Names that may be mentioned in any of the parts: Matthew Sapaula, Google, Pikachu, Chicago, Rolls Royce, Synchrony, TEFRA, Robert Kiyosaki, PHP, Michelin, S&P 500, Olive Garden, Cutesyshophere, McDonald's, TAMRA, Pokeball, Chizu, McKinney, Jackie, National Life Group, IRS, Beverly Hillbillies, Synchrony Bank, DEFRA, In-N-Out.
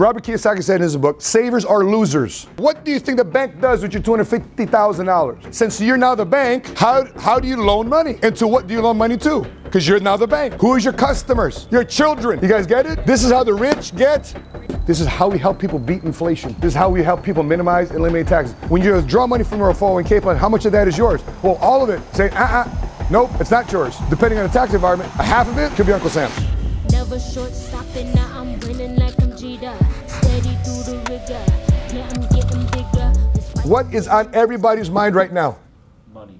Robert Kiyosaki said in his book, savers are losers. What do you think the bank does with your $250,000? Since you're now the bank, how do you loan money? And to what do you loan money to? Because you're now the bank. Who is your customers? Your children. You guys get it? This is how the rich get. This is how we help people beat inflation. This is how we help people minimize and eliminate taxes. When you draw money from your 401k plan, how much of that is yours? Well, all of it. Say, nope, it's not yours. Depending on the tax environment, half of it could be Uncle Sam. Never short stopping, now I'm winning like I'm Jeter. Steady through the rigor, yeah, I'm getting bigger. What is on everybody's mind right now? Money.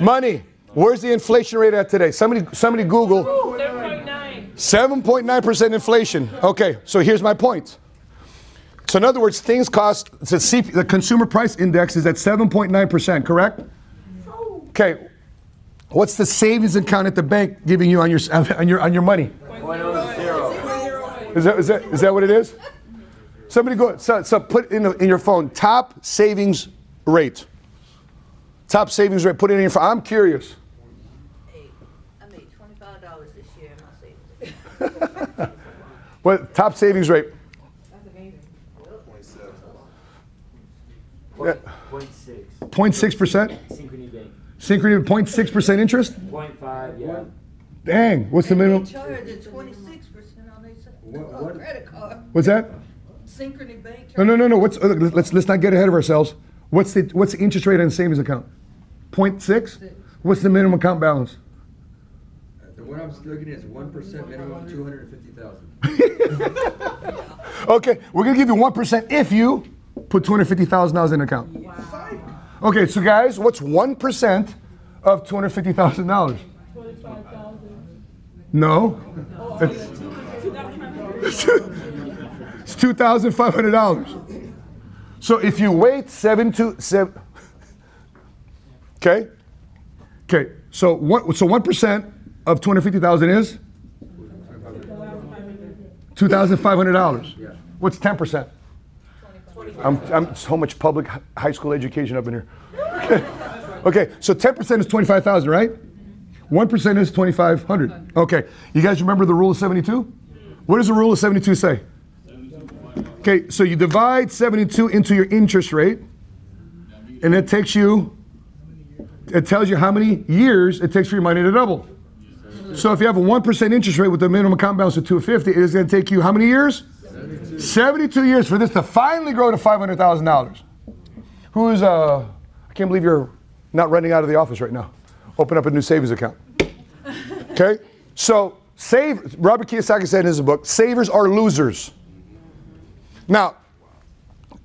Money. Where's the inflation rate at today? Somebody Google. 7.9. 7.9% inflation. Okay, so here's my point. So in other words, things cost, the consumer price index is at 7.9%, correct? Okay, what's the savings account at the bank giving you on your money? 0.0. Is that what it is? Somebody go, so put in your phone, top savings rate. Top savings rate, put it in your phone. I'm curious. I made $25 this year in my savings. What top savings rate? That's amazing. 0.6. 0.6%? Synchrony Bank. Synchrony 0.6% interest? 0.5, yeah. Dang, what's the minimum? They charge at 26% on their credit card. What's that? Synchrony Bank. No. Let's not get ahead of ourselves. What's the interest rate on the savings account? 0.6? What's the minimum account balance? The one I'm looking at is 1% minimum, $250,000. Okay, we're gonna give you 1% if you put $250,000 in an account. Wow. Okay, so guys, what's 1% of $250,000? $25,000. No. Oh, it's $2,500. So if you wait 7 to 7, okay? Okay, so 1% of $250,000 is? $2,500. Yeah. What's 10%? I'm so much public high school education up in here. Okay, so 10% is 25,000, right? 1% is 2,500. Okay, you guys remember the rule of 72? What does the rule of 72 say? Okay, so you divide 72 into your interest rate, and it tells you how many years it takes for your money to double. So if you have a 1% interest rate with a minimum account balance of 250, it is going to take you how many years? 72 years for this to finally grow to $500,000. I can't believe you're not running out of the office right now. Open up a new savings account. Okay, so Robert Kiyosaki said in his book, savers are losers. Now,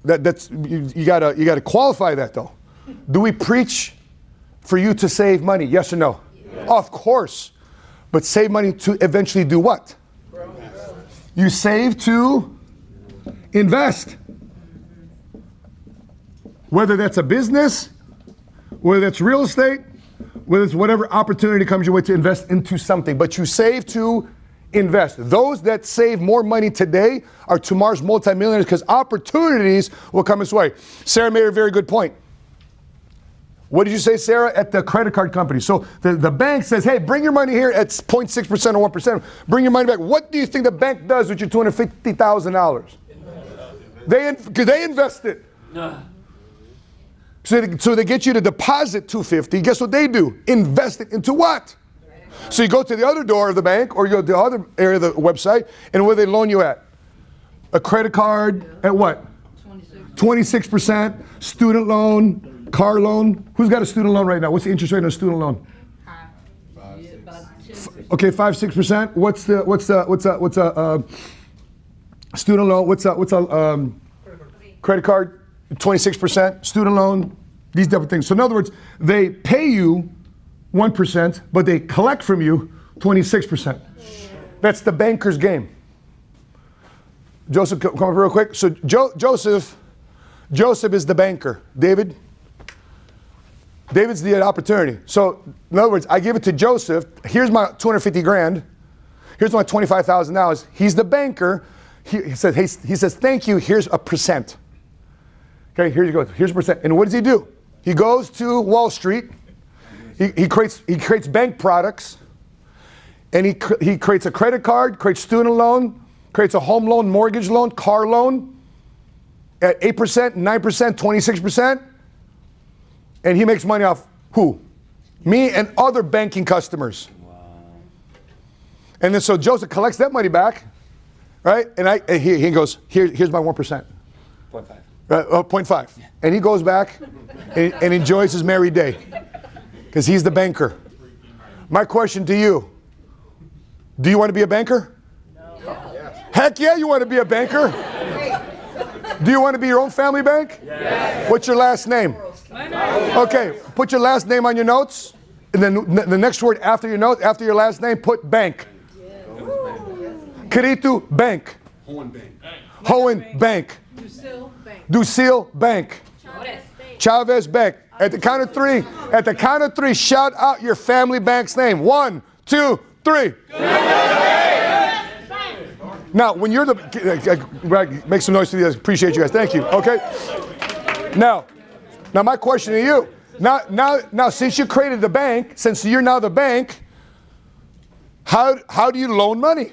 you gotta qualify that though. Do we preach for you to save money? Yes or no? Yes. Of course. But save money to eventually do what? You save to invest. Whether that's a business, whether that's real estate, whether it's whatever opportunity comes your way to invest into something, but you save to invest. Those that save more money today are tomorrow's multimillionaires because opportunities will come this way. Sarah made a very good point. What did you say, Sarah? At the credit card company. So the bank says, hey, bring your money here at 0.6% or 1%. Bring your money back. What do you think the bank does with your $250,000? They invest it. So they get you to deposit $250,000. Guess what they do? Invest it into what? So you go to the other door of the bank, or you go to the other area of the website, and where they loan you at? A credit card, yeah. At what? 26%, student loan, car loan. Who's got a student loan right now? What's the interest rate on a student loan? Okay, 5-6%. What's a student loan? What's a credit card? 26%, student loan. These type of things. So in other words, they pay you 1%, but they collect from you 26%. That's the banker's game. Joseph, come up real quick. So Joseph is the banker. David's the opportunity. So in other words, I give it to Joseph. Here's my 250 grand. Here's my $25,000. He's the banker. He says, thank you. Here's a percent. Okay, here you go. Here's a percent. And what does he do? He goes to Wall Street. He creates bank products, and he creates a credit card, creates student loan, creates a home loan, mortgage loan, car loan at 8%, 9%, 26%. And he makes money off who? Me and other banking customers. Wow. And then so Joseph collects that money back, right? And he goes, here's my 1%. 0.5. 0.5. Yeah. And he goes back and enjoys his merry day because he's the banker. My question to you, do you want to be a banker? No. Yeah. Heck yeah, you want to be a banker. Do you want to be your own family bank? Yes. What's your last name? Okay, put your last name on your notes, and then the next word after your note, after your last name, put bank. Yes. Kiritu Bank. Hohen Bank. Hohen Bank. Ducil Bank. Ducil Bank. Chavez Bank. At the count of three, shout out your family bank's name. 1, 2, 3. Now, when you're the, make some noise to you guys. Appreciate you guys. Thank you. Okay. Now my question to you. Now, since you created the bank, since you're now the bank, how do you loan money?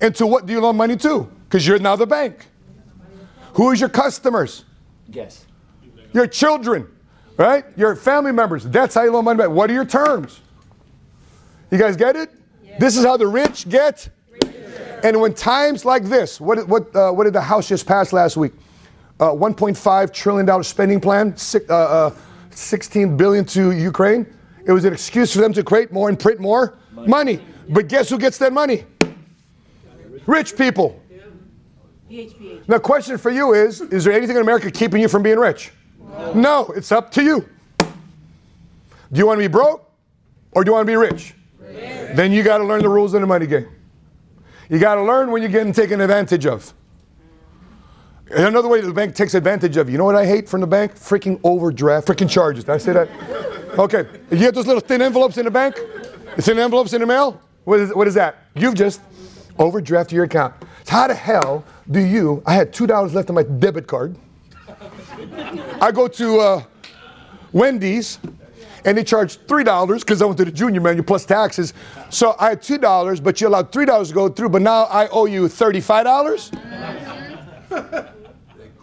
And to what do you loan money to? Because you're now the bank. Who is your customers? Yes. Your children, right? Your family members. That's how you loan money back. What are your terms? You guys get it? Yes. This is how the rich get. And when times like this, what did the House just pass last week? $1.5 trillion spending plan, $16 billion to Ukraine. It was an excuse for them to create more and print more money. But guess who gets that money? Rich people. PHP. Now, question for you is there anything in America keeping you from being rich? No. No, it's up to you. Do you want to be broke or do you want to be rich? Rich. Then you got to learn the rules in the money game. You got to learn when you're getting taken advantage of. Another way the bank takes advantage of you. You know what I hate from the bank? Freaking overdraft, freaking charges. Did I say that? Okay. You have those little thin envelopes in the bank? The thin envelopes in the mail? What is that? You've just overdrafted your account. So how the hell do you, I had $2 left on my debit card. I go to Wendy's and they charge $3 because I went to the junior menu plus taxes. So I had $2, but you allowed $3 to go through, but now I owe you $35?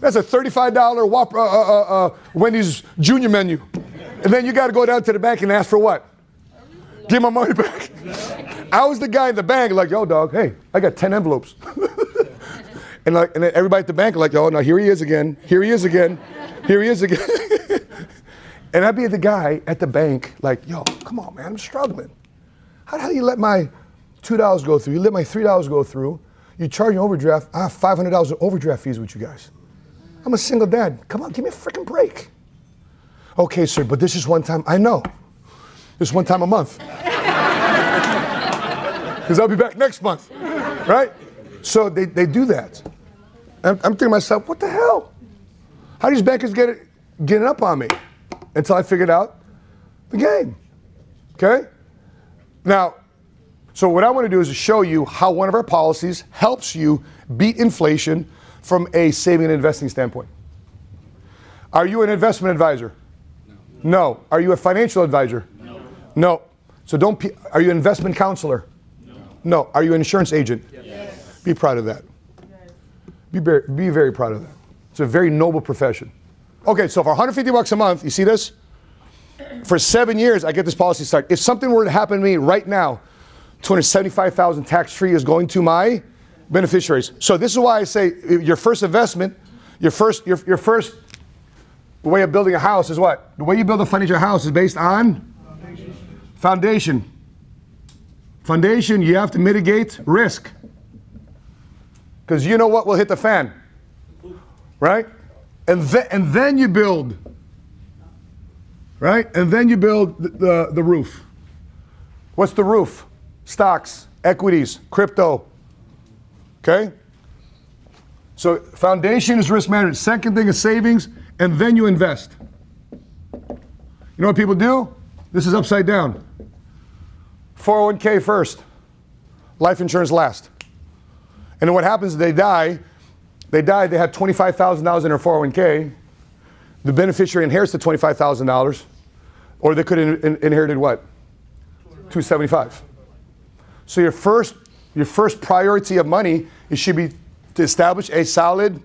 That's a $35 Whopper, Wendy's junior menu. And then you got to go down to the bank and ask for what? Give my money back. I was the guy in the bank like, yo, dog, hey, I got 10 envelopes. and then everybody at the bank like, yo, now here he is again. Here he is again. Here he is again. And I'd be the guy at the bank like, yo, come on, man, I'm struggling. How the hell you let my $2 go through? You let my $3 go through. You charge an overdraft. I have $500 in overdraft fees with you guys. I'm a single dad. Come on, give me a freaking break. Okay, sir, but this is one time. I know. This one time a month. Because I'll be back next month, right? So they do that. I'm thinking to myself, what the hell? How do these bankers get it up on me? Until I figured out the game, okay? Now, so what I want to do is to show you how one of our policies helps you beat inflation from a saving and investing standpoint. Are you an investment advisor? No. No. Are you a financial advisor? No. No. So don't. Are you an investment counselor? No. No. Are you an insurance agent? Yes. Be proud of that. Yes. Be very proud of that. It's a very noble profession. Okay, so for 150 bucks a month, you see this? For 7 years, I get this policy start. If something were to happen to me right now, $275,000 tax-free is going to my beneficiaries. So this is why I say your first investment, your first way of building a house is what? The way you build a financial house is based on? Foundation. Foundation, you have to mitigate risk. Because you know what will hit the fan, right? And then you build, right? And then you build the roof. What's the roof? Stocks, equities, crypto, okay? So foundation is risk management. Second thing is savings, and then you invest. You know what people do? This is upside down. 401k first, life insurance last. And then what happens is they die, they have $25,000 in their 401k. The beneficiary inherits the $25,000, or they could have inherited what? $275,000. So your first Your first priority of money, it should be to establish a solid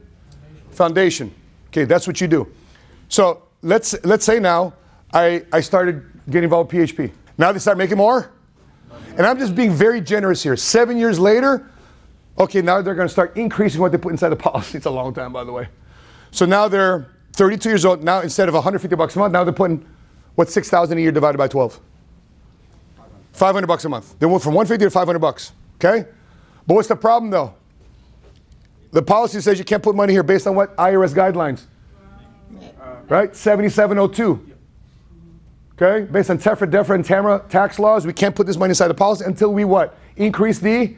foundation. Okay, that's what you do. So let's say now I started getting involved with PHP. Now they start making more. And I'm just being very generous here. 7 years later, okay, now they're going to start increasing what they put inside the policy. It's a long time, by the way. So now they're 32 years old. Now instead of 150 bucks a month, now they're putting, what, 6,000 a year divided by 12? 500 bucks a month. They went from 150 to 500 bucks, okay? But what's the problem, though? The policy says you can't put money here based on what? IRS guidelines, right? 7702, okay? Based on TEFRA, DEFRA, and TAMRA tax laws, we can't put this money inside the policy until we what? Increase the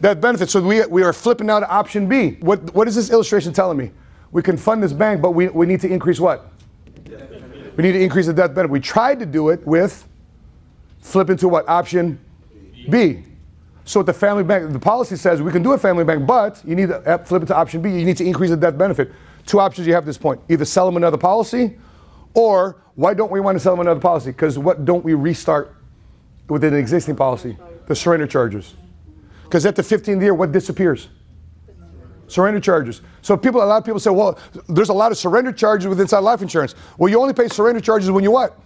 that benefit. So we are flipping now to option B. What is this illustration telling me? We can fund this bank, but we need to increase what? We need to increase the death benefit. We tried to do it with flipping to what? Option B. So at the family bank, the policy says we can do a family bank, but you need to flip it to option B. You need to increase the death benefit. Two options you have at this point. Either sell them another policy, or why don't we want to sell them another policy? Because what don't we restart with an existing policy? The surrender charges. Because at the 15th year, what disappears? Surrender charges. So people, a lot of people say, well, there's a lot of surrender charges with inside life insurance. Well, you only pay surrender charges when you what?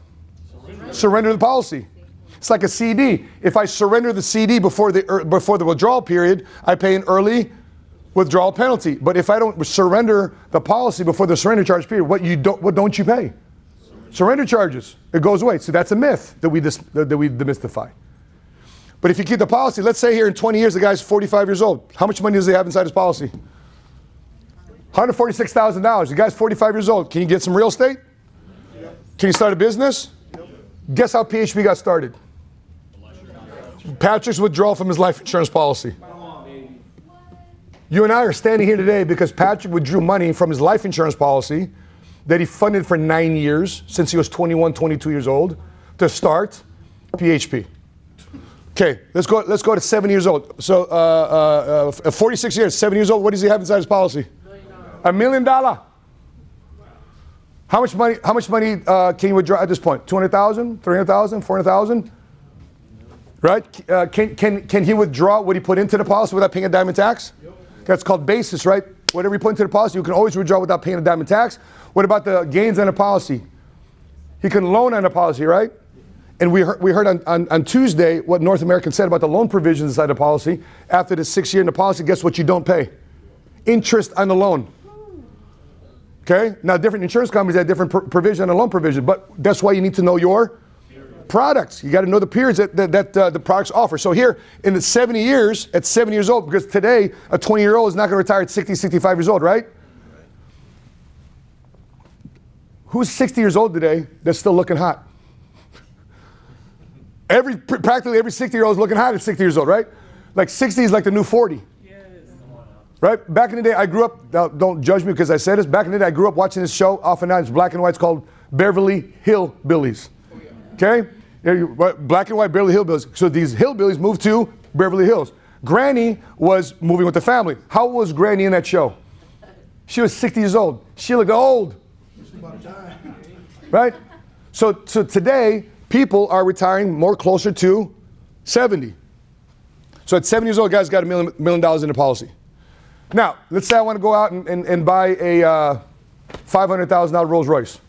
Surrender the policy. It's like a CD. If I surrender the CD before the withdrawal period, I pay an early withdrawal penalty. But if I don't surrender the policy before the surrender charge period, what don't you pay? Surrender charges. It goes away. So that's a myth that we demystify. But if you keep the policy, let's say here in 20 years the guy's 45 years old. How much money does he have inside his policy? $146,000. The guy's 45 years old. Can you get some real estate? Yes. Can you start a business? Yes. Guess how PHP got started? Patrick's withdrawal from his life insurance policy. You and I are standing here today because Patrick withdrew money from his life insurance policy that he funded for 9 years since he was 21, 22 years old to start PHP. Okay, let's go to 7 years old. So 46 years, 7 years old, what does he have inside his policy? $1 million. How much money can you withdraw at this point? 200,000, 300,000, 400,000? Right? Can he withdraw what he put into the policy without paying a dime in tax? That's called basis, right? Whatever you put into the policy, you can always withdraw without paying a dime in tax. What about the gains on a policy? He can loan on a policy, right? And we heard on Tuesday what North American said about the loan provisions inside the policy. After the 6 year in the policy, guess what you don't pay? Interest on the loan. Okay? Now, different insurance companies have different provision on a loan provision, but that's why you need to know your products. You got to know the periods that the products offer. So here, in the 70 years, at 70 years old, because today, a 20-year-old is not going to retire at 60, 65 years old, right? Who's 60 years old today that's still looking hot? Practically every 60-year-old is looking hot at 60 years old, right? Like 60 is like the new 40. Yes. Right? Back in the day, I grew up, now don't judge me because I said this, back in the day I grew up watching this show off and on, it's black and white, it's called Beverly Hillbillies. Oh, yeah. Okay? Black and white Beverly Hillbillies. So these hillbillies moved to Beverly Hills. Granny was moving with the family. How old was Granny in that show? She was 60 years old. She looked old. She's about to die. Right? So today, people are retiring more closer to 70. So at 70 years old, guys got $1 million in the policy. Now, let's say I want to go out and buy a $500,000 Rolls Royce.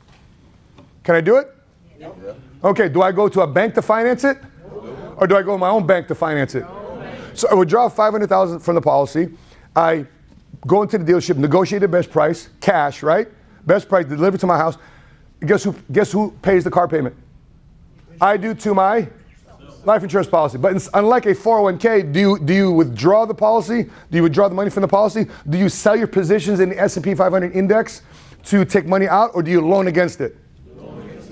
Can I do it? Yep. Okay, do I go to a bank to finance it? Nope. Or do I go to my own bank to finance it? Nope. So I withdraw $500,000 from the policy. I go into the dealership, negotiate the best price, cash, right? Best price, delivered to my house. Guess who pays the car payment? I do to my life insurance policy. But unlike a 401k, do you withdraw the policy? Do you withdraw the money from the policy? Do you sell your positions in the S&P 500 index to take money out, or do you loan against it?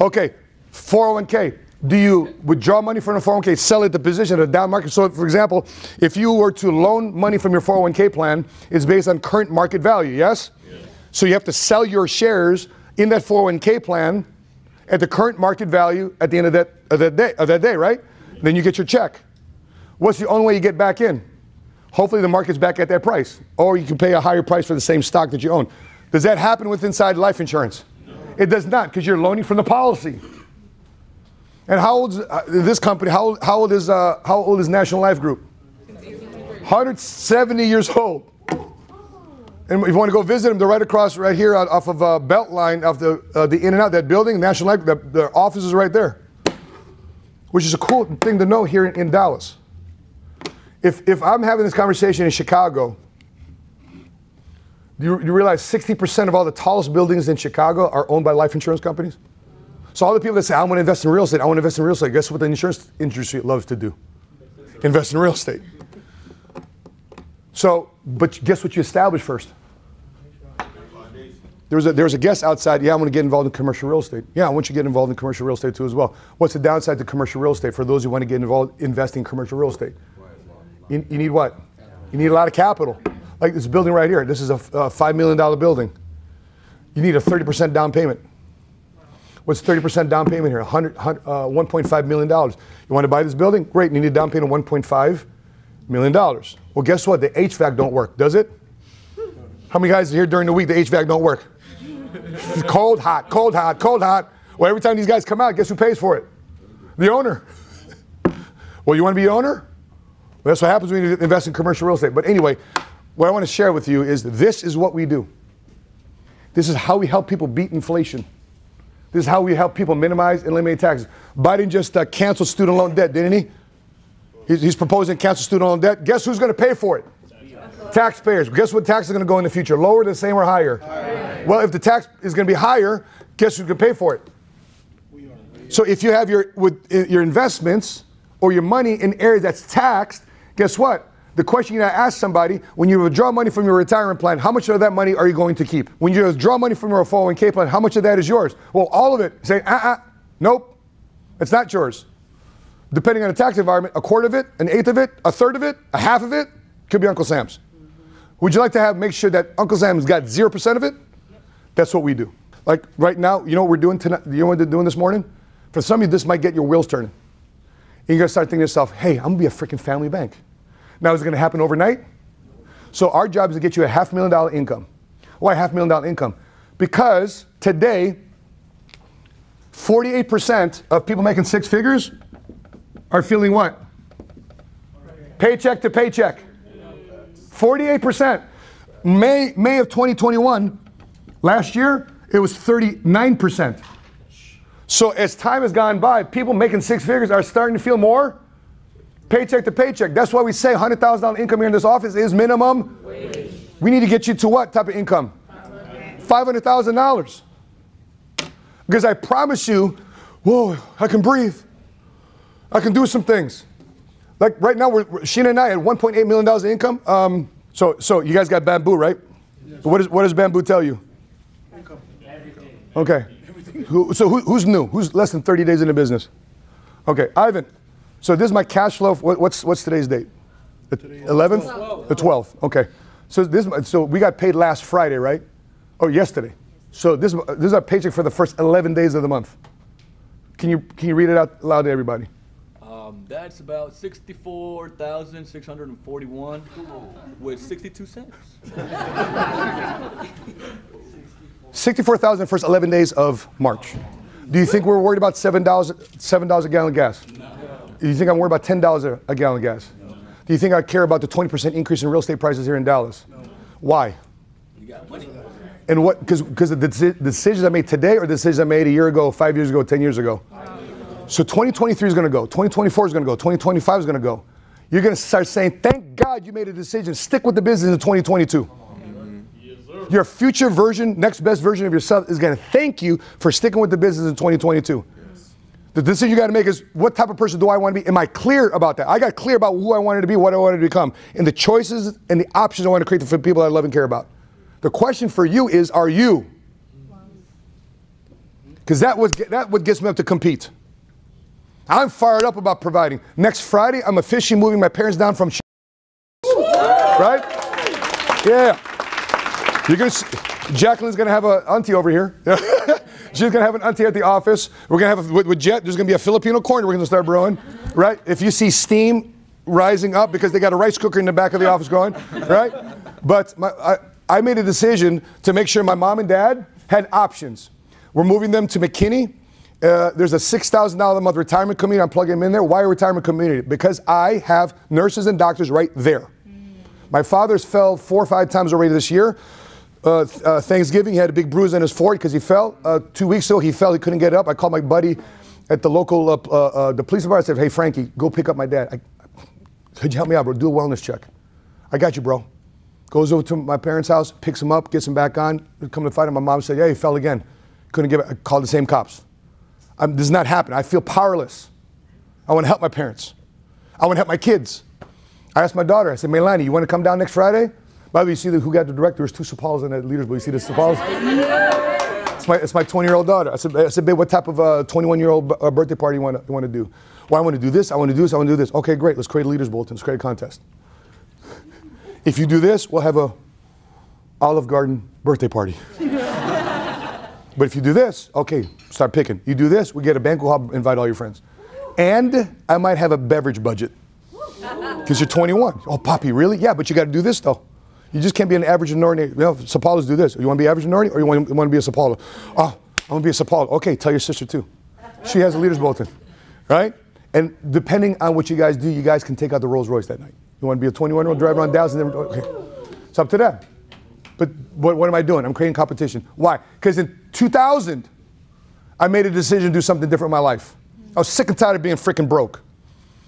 Okay, 401k. Do you withdraw money from the 401k, sell it the position at a down market? So, for example, if you were to loan money from your 401k plan, it's based on current market value, yes? Yes. So you have to sell your shares in that 401k plan at the current market value at the end of that day, right? Then you get your check. What's the only way you get back in? Hopefully the market's back at that price, or you can pay a higher price for the same stock that you own. Does that happen with inside life insurance? No. It does not, because you're loaning from the policy. And how old is National Life Group? 170 years old. And if you want to go visit them, they're right across, right here, off of Beltline, off the In-N-Out, that building, National Life, their office is right there, which is a cool thing to know here in Dallas. If I'm having this conversation in Chicago, do you realize 60% of all the tallest buildings in Chicago are owned by life insurance companies? So all the people that say, I want to invest in real estate, I want to invest in real estate, guess what the insurance industry loves to do? Invest in real estate. So, but guess what you establish first? There was a guest outside, yeah, I want to get involved in commercial real estate. Yeah, I want you to get involved in commercial real estate too as well. What's the downside to commercial real estate for those who want to get involved investing in commercial real estate? You need what? You need a lot of capital. Like this building right here, this is a $5 million building. You need a 30% down payment. What's 30% down payment here? $1.5 million. You want to buy this building? Great, you need a down payment of $1.5 million. Well, guess what? The HVAC don't work, does it? How many guys are here during the week, the HVAC don't work? Cold, hot, cold, hot, cold, hot. Well, every time these guys come out, guess who pays for it? The owner. Well, you want to be the owner? Well, that's what happens when you invest in commercial real estate. But anyway, what I want to share with you is this is what we do. This is how we help people beat inflation. This is how we help people minimize and eliminate taxes. Biden just canceled student loan debt, didn't he? He's proposing to cancel student loan debt. Guess who's going to pay for it? Taxpayers. Guess what tax is going to go in the future? Lower, the same, or higher? Higher. Well, if the tax is going to be higher, guess who's going to pay for it? So if you have your investments or your money in areas that's taxed, guess what? The question you gotta ask somebody, when you withdraw money from your retirement plan, how much of that money are you going to keep? When you withdraw money from your 401k plan, how much of that is yours? Well, all of it. Say, nope, it's not yours. Depending on the tax environment, a quarter of it, an eighth of it, a third of it, a half of it, could be Uncle Sam's. Would you like to make sure that Uncle Sam's got 0% of it? Yep. That's what we do. Like right now, you know what we're doing tonight? You know what they're doing this morning? For some of you, this might get your wheels turning. And you're gonna start thinking to yourself, hey, I'm gonna be a freaking family bank. Now, is it gonna happen overnight? So our job is to get you a $500,000 income. Why $500,000 income? Because today, 48% of people making six figures are feeling what? Paycheck to paycheck. 48%. May of 2021, last year, it was 39%. So as time has gone by, people making six figures are starting to feel more paycheck to paycheck. That's why we say $100,000 income here in this office is minimum wage. We need to get you to what type of income? $500,000. Because I promise you, whoa, I can breathe. I can do some things. Like right now, Sheena and I had $1.8 million of income. So you guys got bamboo, right? Yes. What does bamboo tell you? Income. Everything. Okay. Everything. Who's new? Who's less than 30 days in the business? Okay, Ivan. So this is my cash flow. What's today's date? The 11th? 12. The 12th. Okay. So we got paid last Friday, right? Oh, yesterday. So this is our paycheck for the first 11 days of the month. Can you read it out loud to everybody? That's about $64,641 with 62 cents. 64,000 first 11 days of March. Do you think we're worried about $7 a gallon of gas? No. Do you think I'm worried about $10 a gallon of gas? No. Do you think I care about the 20% increase in real estate prices here in Dallas? No. Why? You got money. And what? Because the decisions I made today are the decisions I made a year ago, 5 years ago, 10 years ago. So 2023 is going to go, 2024 is going to go, 2025 is going to go. You're going to start saying, thank God you made a decision. Stick with the business in 2022. Mm-hmm. Yes, sir. Your future version, next best version of yourself is going to thank you for sticking with the business in 2022. Yes. The decision you got to make is, what type of person do I want to be? Am I clear about that? I got clear about who I wanted to be, what I wanted to become, and the choices and the options I want to create for people I love and care about. The question for you is, are you? Because that what gets me up to compete. I'm fired up about providing. Next Friday, I'm officially moving my parents down from right? Yeah. You're gonna see, Jacqueline's gonna have an auntie over here. She's gonna have an auntie at the office. We're gonna have with Jet, there's gonna be a Filipino corner we're gonna start brewing, right? If you see steam rising up because they got a rice cooker in the back of the office going, right? But I made a decision to make sure my mom and dad had options. We're moving them to McKinney. There's a $6,000 a month retirement community. I'm plugging them in there. Why a retirement community? Because I have nurses and doctors right there. Mm. My father's fell 4 or 5 times already this year. Thanksgiving, he had a big bruise in his forehead because he fell. 2 weeks ago, he fell. He couldn't get up. I called my buddy at the local the police department. I said, hey, Frankie, go pick up my dad. Could you help me out, bro? Do a wellness check. I got you, bro. Goes over to my parents' house, picks him up, gets him back on. Come to fight him. My mom said, hey, he fell again. Couldn't get up. I called the same cops. This is not happening. I feel powerless. I want to help my parents. I want to help my kids. I asked my daughter, I said, Melanie, you want to come down next Friday? By the way, you see who got the director? There's 2 Sapaulas in the leaders, but you see the Sapaulas? It's my 20-year-old daughter. I said, babe, what type of 21-year-old birthday party you want to do? Well, I want to do this, I want to do this, I want to do this. Okay, great, let's create a leaders bulletin, let's create a contest. If you do this, we'll have a Olive Garden birthday party. But if you do this, okay, start picking. You do this, we get a banquet hall, invite all your friends. And I might have a beverage budget. Because you're 21. Oh, Poppy, really? Yeah, but you got to do this, though. You just can't be an average and ordinary. You know, Sapaulas do this. You want to be average and ordinary, or you want to be a Sapaula? Oh, I want to be a Sapaula. Okay, tell your sister, too. She has a leader's bulletin, right? And depending on what you guys do, you guys can take out the Rolls Royce that night. You want to be a 21-year-old driving on Dallas? Okay. It's up to them. But what am I doing? I'm creating competition. Why? Because in 2000, I made a decision to do something different in my life. I was sick and tired of being freaking broke.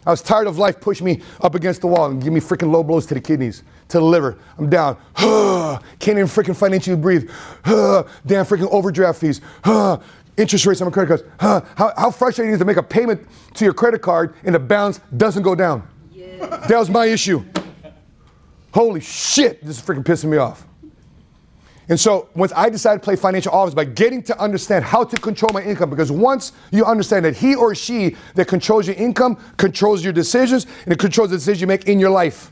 I was tired of life pushing me up against the wall and give me freaking low blows to the kidneys, to the liver. I'm down. Can't even freaking financially breathe. Damn freaking overdraft fees. Interest rates on my credit cards. How frustrating it is to make a payment to your credit card and the balance doesn't go down. Yeah. That was my issue. Holy shit, this is freaking pissing me off. And so once I decided to play financial office by getting to understand how to control my income, because once you understand that he or she that controls your income controls your decisions, and it controls the decisions you make in your life,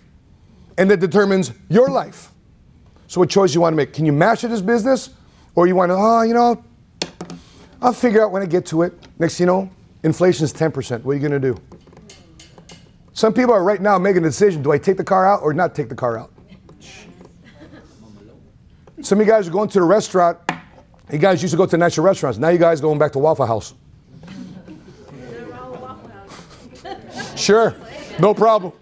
and that determines your life. So what choice you want to make? Can you master this business, or you want to, oh, you know, I'll figure out when I get to it. Next, you know, inflation is 10%. What are you going to do? Some people are right now making a decision: do I take the car out or not take the car out? Some of you guys are going to the restaurant. You guys used to go to nicer restaurants. Now you guys are going back to Waffle House. Sure, no problem,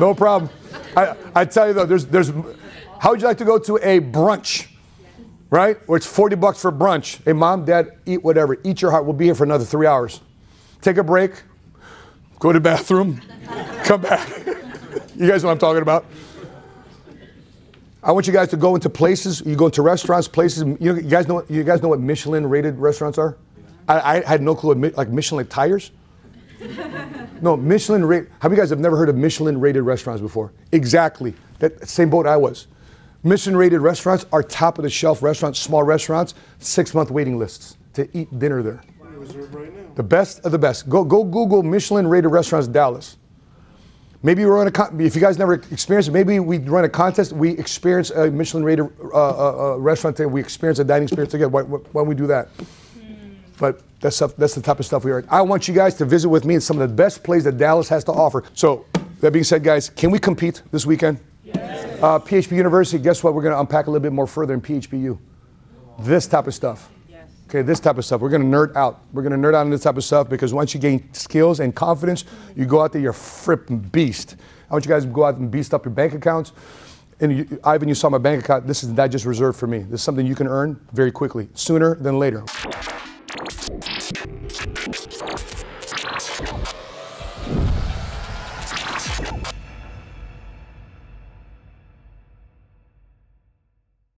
no problem. I tell you though, how would you like to go to a brunch, right? Where it's 40 bucks for brunch. Hey, mom, dad, eat whatever. Eat your heart. We'll be here for another 3 hours. Take a break. Go to the bathroom. Come back. You guys know what I'm talking about. I want you guys to go into places. You go into restaurants, places. You guys know what Michelin-rated restaurants are? I had no clue. Like Michelin tires? No, Michelin-rated. How many of you guys have never heard of Michelin-rated restaurants before? Exactly. That same boat I was. Michelin-rated restaurants are top-of-the-shelf restaurants, small restaurants, 6-month waiting lists to eat dinner there. The best of the best. Go Google Michelin-rated restaurants Dallas. Maybe we run a if you guys never experienced it, maybe we run a contest. We experience a Michelin-rated restaurant together. We experience a dining experience together. Why don't we do that? But that's the type of stuff we are. I want you guys to visit with me in some of the best plays that Dallas has to offer. So that being said, guys, can we compete this weekend? Yes. PHP University. Guess what? We're going to unpack a little bit more further in PHPU. This type of stuff. Okay, this type of stuff. We're going to nerd out. We're going to nerd out on this type of stuff because once you gain skills and confidence, you go out there, you're a frippin' beast. I want you guys to go out and beast up your bank accounts. And you, Ivan, you saw my bank account. This is not just reserved for me. This is something you can earn very quickly, sooner than later.